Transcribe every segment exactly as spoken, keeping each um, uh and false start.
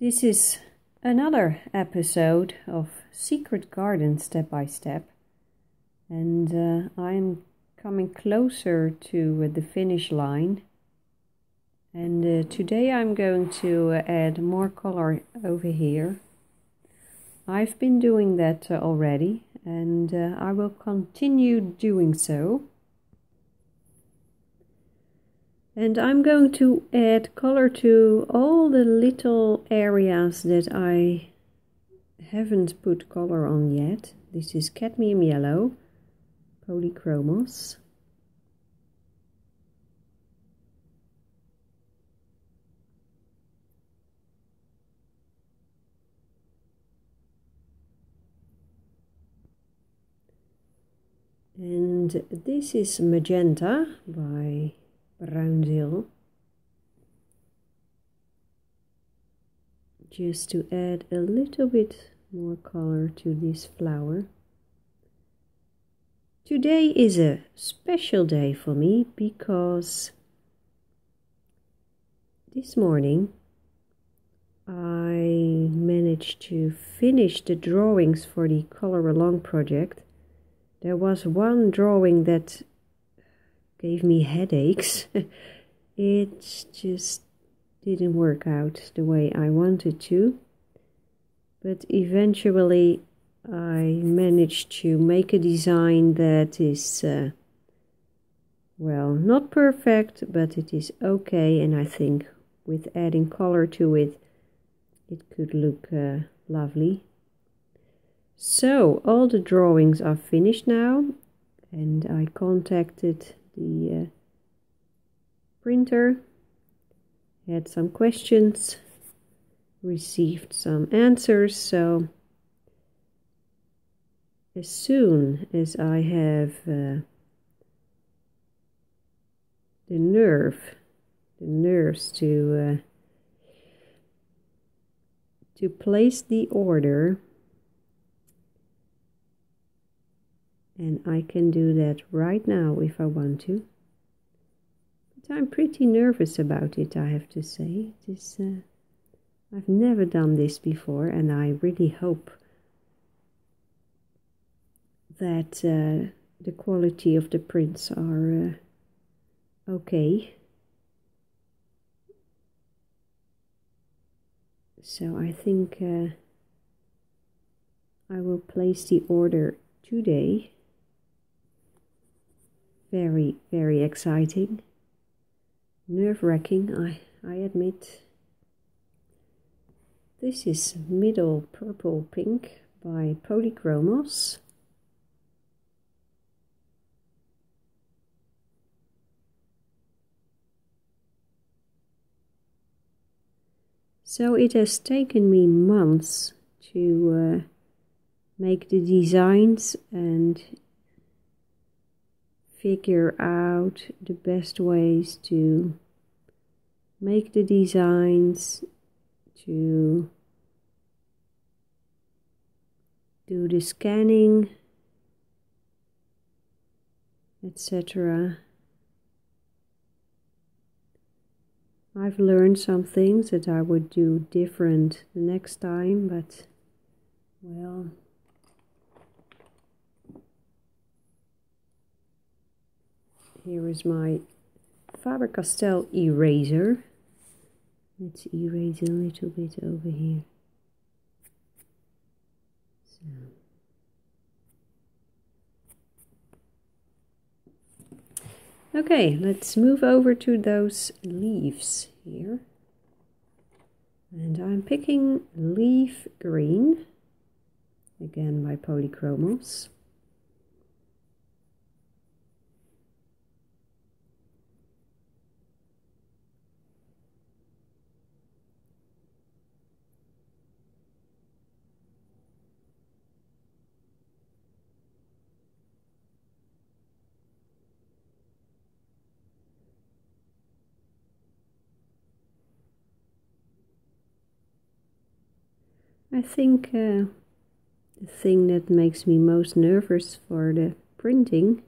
This is another episode of Secret Garden Step by Step, and uh, I'm coming closer to uh, the finish line. And uh, today I'm going to uh, add more color over here. I've been doing that uh, already, and uh, I will continue doing so. And I'm going to add color to all the little areas that I haven't put color on yet. This is cadmium yellow, Polychromos. And this is magenta by Brownseal. Just to add a little bit more color to this flower. Today is a special day for me because this morning I managed to finish the drawings for the Color Along project. There was one drawing that gave me headaches. It just didn't work out the way I wanted to. But eventually I managed to make a design that is, uh, well, not perfect, but it is okay. And I think with adding color to it, it could look uh, lovely. So, all the drawings are finished now, and I contacted the uh, printer, had some questions, received some answers, so as soon as I have uh, the nerve, the nerves to, uh, to place the order, and I can do that right now if I want to. But I'm pretty nervous about it, I have to say. This, uh, I've never done this before, and I really hope that uh, the quality of the prints are uh, okay. So I think uh, I will place the order today. Very, very exciting, nerve-wracking, I, I admit. This is Middle Purple Pink by Polychromos. So it has taken me months to uh, make the designs and figure out the best ways to make the designs, to do the scanning, et cetera. I've learned some things that I would do different the next time, but well, here is my Faber-Castell eraser. Let's erase a little bit over here. So. Okay, let's move over to those leaves here. And I'm picking Leaf Green, again by Polychromos. I think uh, the thing that makes me most nervous for the printing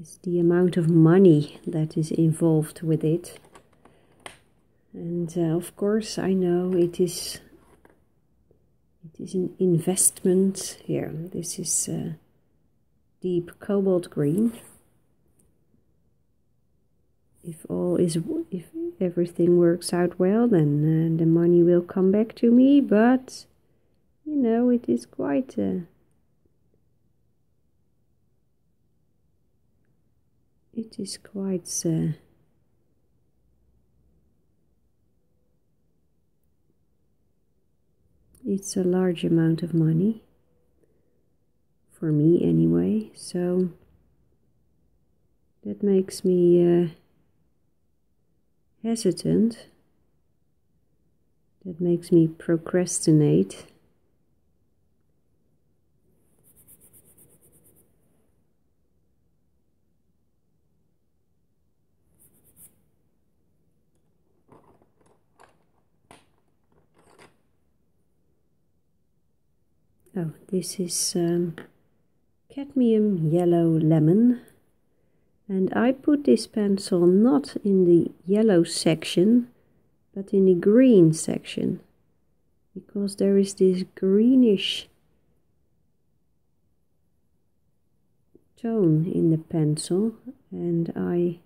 is the amount of money that is involved with it. And uh, of course, I know it is it is an investment here. This is uh, deep cobalt green. If all is if everything works out well, then uh, the money will come back to me. But you know, it is quite a it is quite a, it's a large amount of money for me anyway, so that makes me uh, hesitant. That makes me procrastinate. Oh, this is um, cadmium yellow lemon, and I put this pencil not in the yellow section but in the green section, because there is this greenish tone in the pencil, and I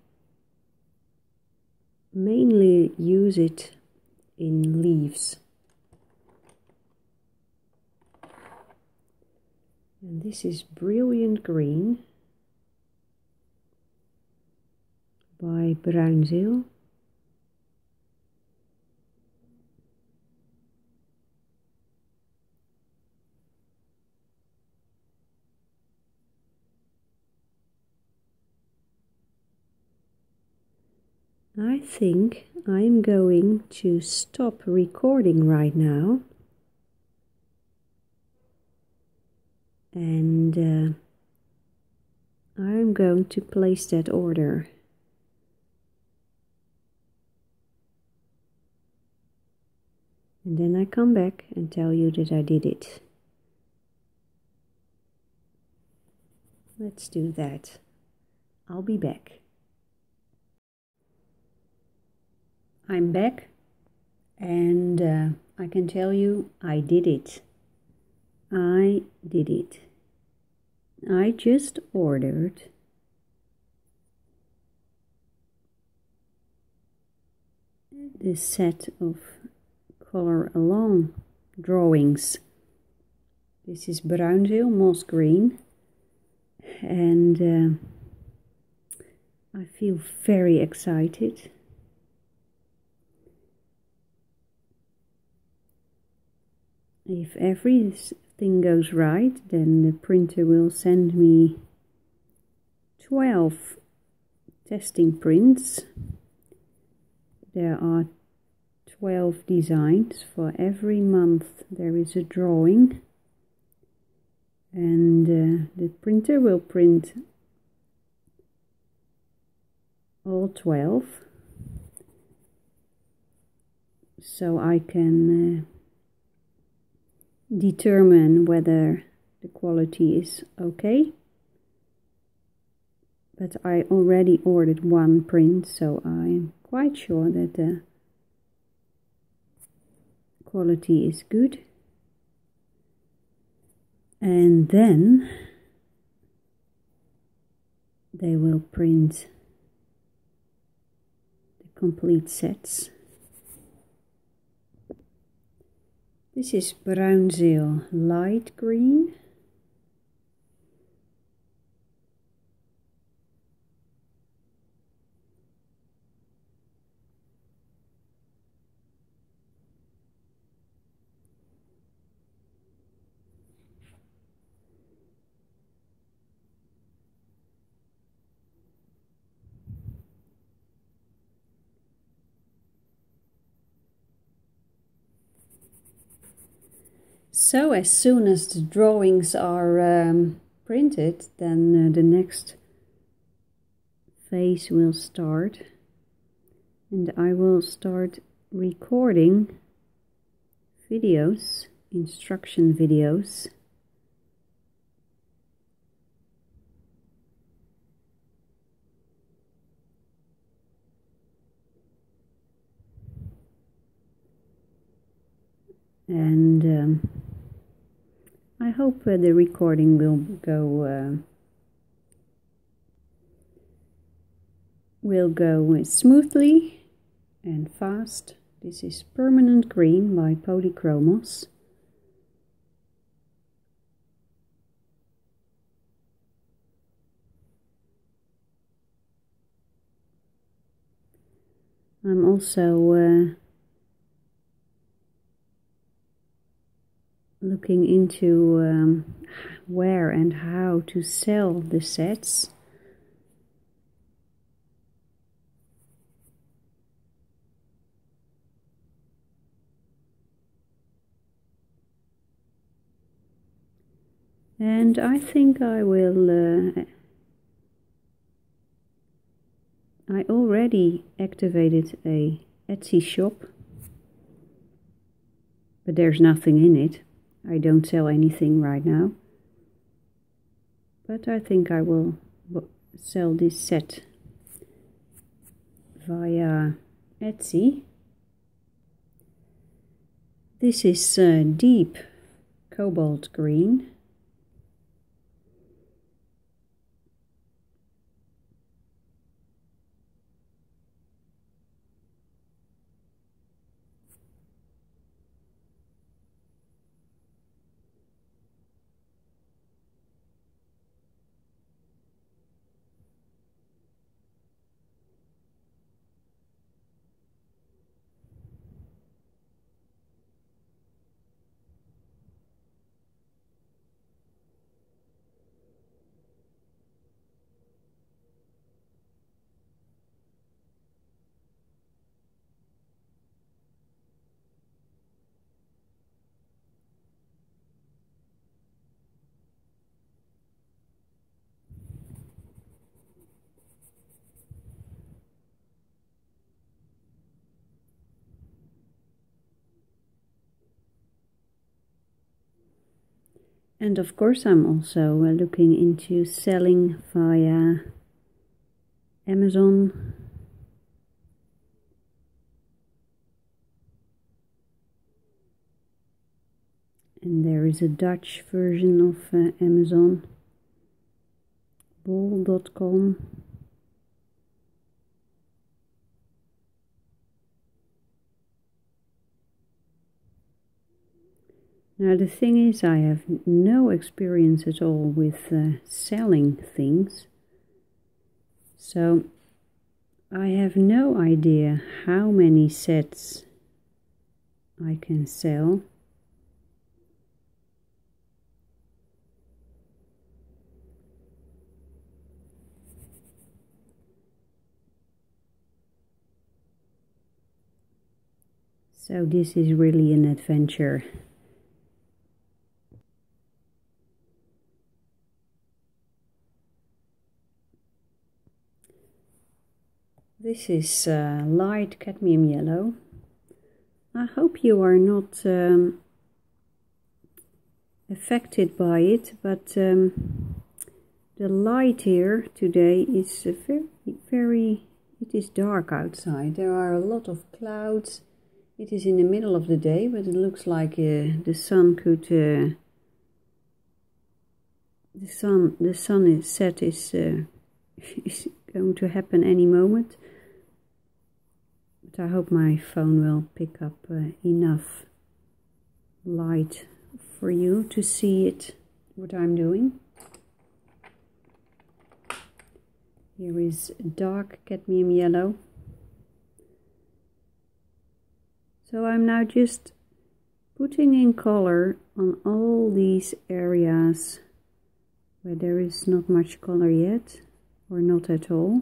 mainly use it in leaves. And this is Brilliant Green by Brownseal. I think I'm going to stop recording right now. And uh, I'm going to place that order. And then I come back and tell you that I did it. Let's do that. I'll be back. I'm back, and uh, I can tell you I did it. I did it. I just ordered the set of color along drawings. This is Brownville Moss Green, and uh, I feel very excited. If everything goes right, then the printer will send me twelve testing prints. There are twelve designs. For every month there is a drawing, and uh, the printer will print all twelve, so I can uh, determine whether the quality is okay. But I already ordered one print, so I'm quite sure that the quality is good. And then they will print the complete sets. This is Brownseal Light Green. So as soon as the drawings are um, printed, then uh, the next phase will start, and I will start recording videos, instruction videos. and um, I hope uh, the recording will go uh, will go smoothly and fast. This is Permanent Green by Polychromos. I'm also uh, looking into um, where and how to sell the sets. And I think I will... Uh, I already activated a Etsy shop, but there's nothing in it. I don't sell anything right now. But I think I will sell this set via Etsy. This is uh, deep cobalt green. And of course I'm also looking into selling via Amazon. And there is a Dutch version of uh, Amazon. bol dot com. Now the thing is, I have no experience at all with uh, selling things, so I have no idea how many sets I can sell. So this is really an adventure. This is uh, light cadmium yellow. I hope you are not um, affected by it, but um, the light here today is a very, very, it is dark outside. There are a lot of clouds. It is in the middle of the day, but it looks like uh, the sun could, uh, the sun, the sun is set is, uh, is going to happen any moment. But I hope my phone will pick up uh, enough light for you to see it, what I'm doing. Here is dark cadmium yellow. So I'm now just putting in color on all these areas where there is not much color yet, or not at all.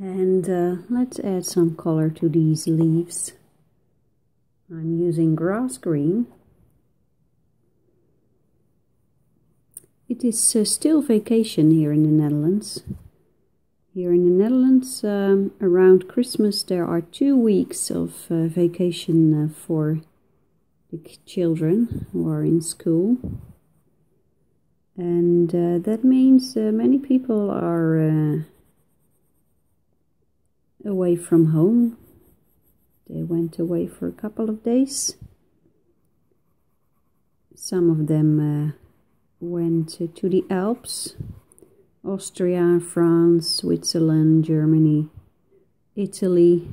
And uh, let's add some color to these leaves. I'm using grass green. It is uh, still vacation here in the Netherlands. Here in the Netherlands, um, around Christmas, there are two weeks of uh, vacation uh, for the children who are in school. And uh, that means uh, many people are uh, away from home. They went away for a couple of days. Some of them uh, went uh, to the Alps. Austria, France, Switzerland, Germany, Italy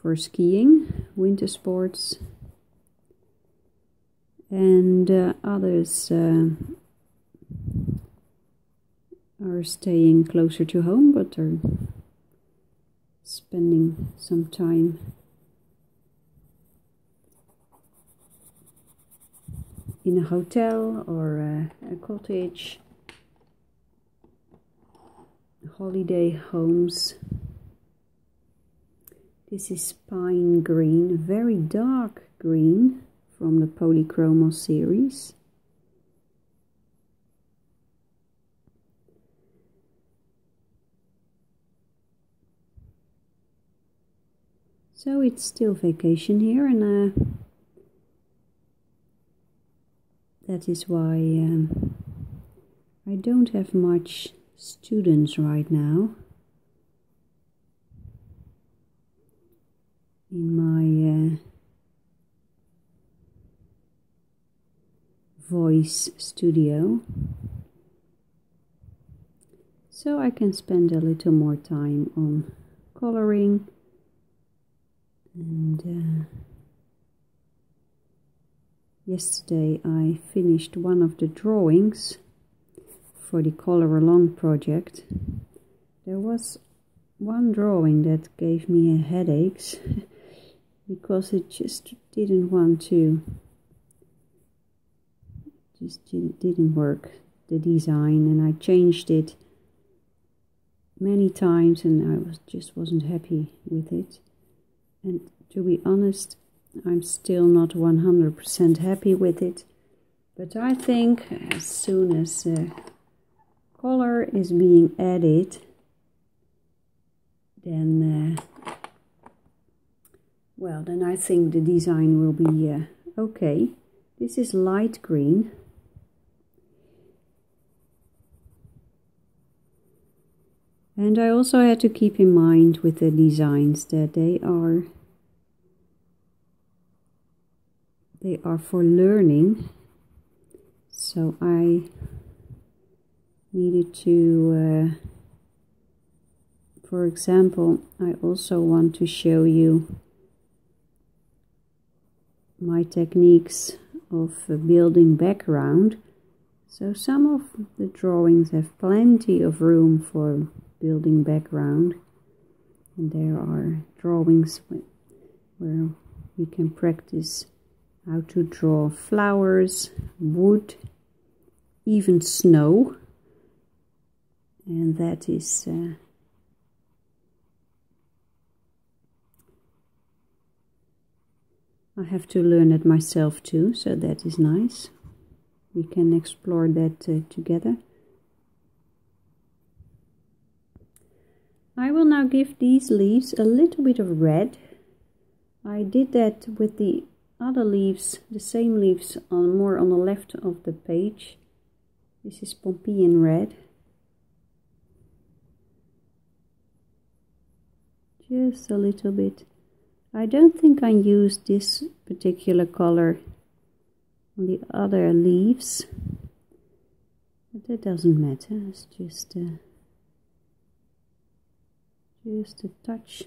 for skiing, winter sports, and uh, others uh, are staying closer to home but are spending some time in a hotel or uh, a cottage. Holiday homes. This is pine green, very dark green from the Polychromos series. So it's still vacation here, and uh, that is why um, I don't have much students right now in my uh, voice studio, so I can spend a little more time on coloring and uh, yesterday I finished one of the drawings for the color along project. There was one drawing that gave me a headache because it just didn't want to it just didn't work, the design, and I changed it many times and I was just wasn't happy with it. And to be honest, I'm still not one hundred percent happy with it, but I think as soon as uh, color is being added, then uh, well, then I think the design will be uh, okay. This is light green, and I also had to keep in mind with the designs that they are they are for learning, so I needed to, uh, for example, I also want to show you my techniques of uh, building background. So some of the drawings have plenty of room for building background, and there are drawings where we can practice how to draw flowers, wood, even snow. And that is uh, I have to learn it myself too, so that is nice. We can explore that uh, together. I will now give these leaves a little bit of red. I did that with the other leaves, the same leaves on more on the left of the page. This is Pompeian red. Just a little bit. I don't think I used this particular color on the other leaves, but that doesn't matter. It's just a, just a touch.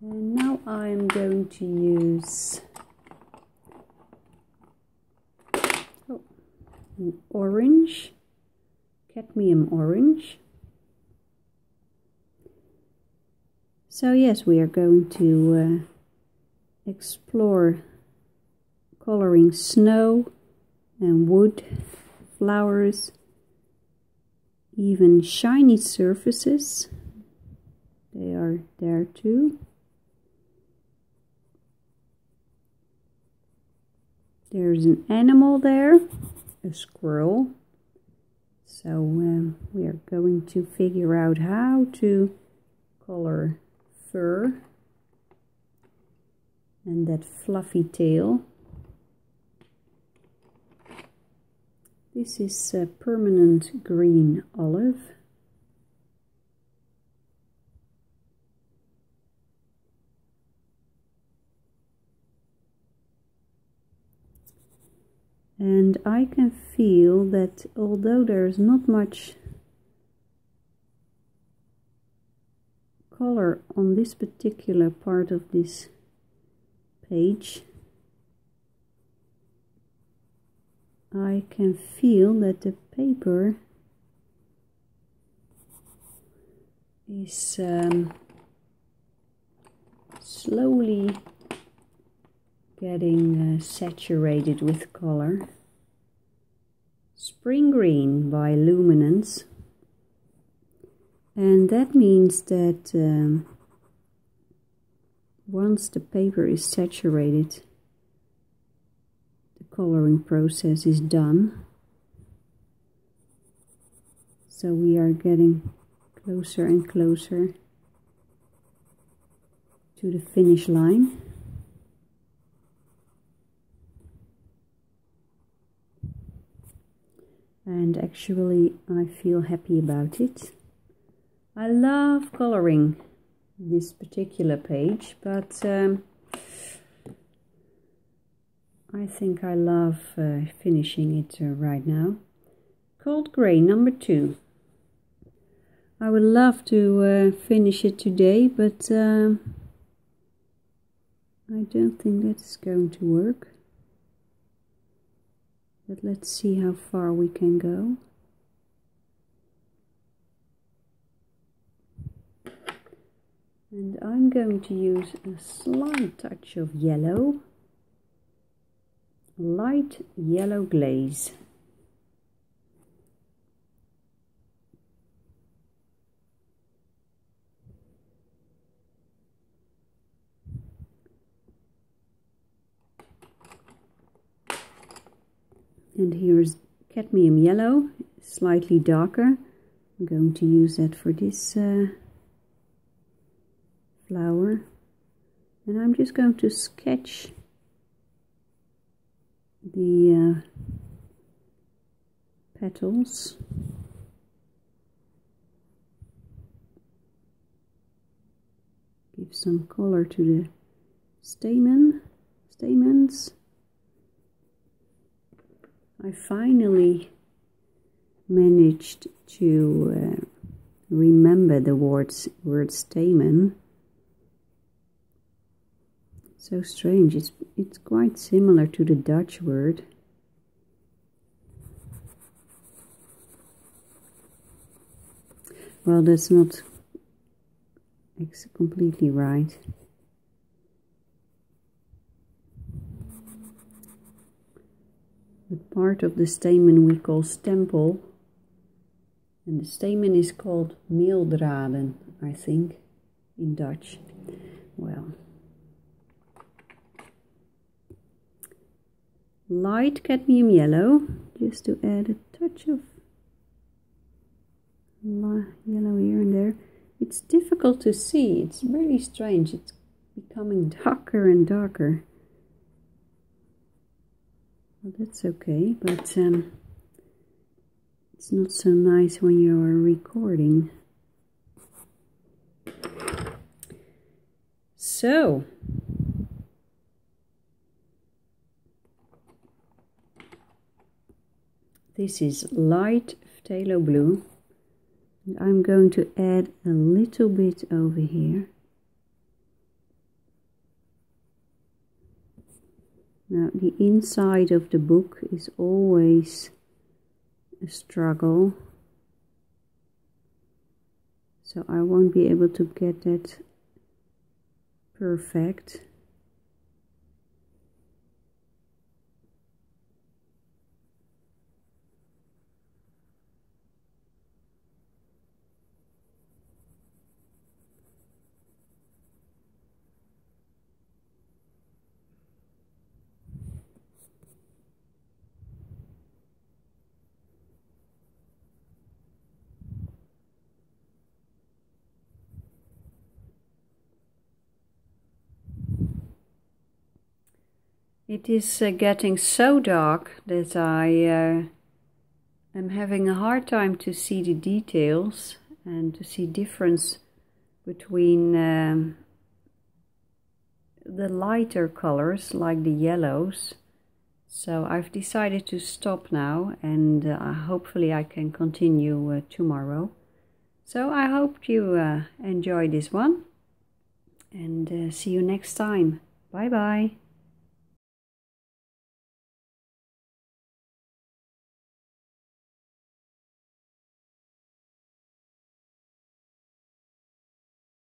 And now I'm going to use oh, an orange, cadmium orange. So yes, we are going to uh, explore coloring snow and wood, flowers, even shiny surfaces. They are there too. There's an animal there, a squirrel. So um, we are going to figure out how to color fur and that fluffy tail. This is a permanent green olive. And I can feel that although there is not much color on this particular part of this page, I can feel that the paper is um, slowly getting uh, saturated with color. Spring Green by Luminance, and that means that um, once the paper is saturated, the coloring process is done. So we are getting closer and closer to the finish line. And actually, I feel happy about it. I love coloring this particular page, but um, I think I love uh, finishing it uh, right now. Cold Gray number two. I would love to uh, finish it today, but um, I don't think that's going to work. But let's see how far we can go. And I'm going to use a slight touch of yellow. Light yellow glaze. And here is cadmium yellow, slightly darker. I'm going to use that for this uh, flower. And I'm just going to sketch the uh, petals. Give some color to the stamen, stamens. I finally managed to uh, remember the words, word stamen. So strange, it's, it's quite similar to the Dutch word. Well, that's not completely right. The part of the stamen we call stempel, and the stamen is called meeldraden, I think, in Dutch. Well, light cadmium yellow, just to add a touch of yellow here and there. It's difficult to see, it's really strange, it's becoming darker and darker. Well, that's okay, but um, it's not so nice when you are recording. So, this is light phthalo blue. And I'm going to add a little bit over here. Now, the inside of the book is always a struggle, so I won't be able to get that perfect. It is uh, getting so dark that I uh, am having a hard time to see the details and to see difference between um, the lighter colors like the yellows. So I've decided to stop now, and uh, hopefully I can continue uh, tomorrow. So I hope you uh, enjoy this one, and uh, see you next time. Bye bye.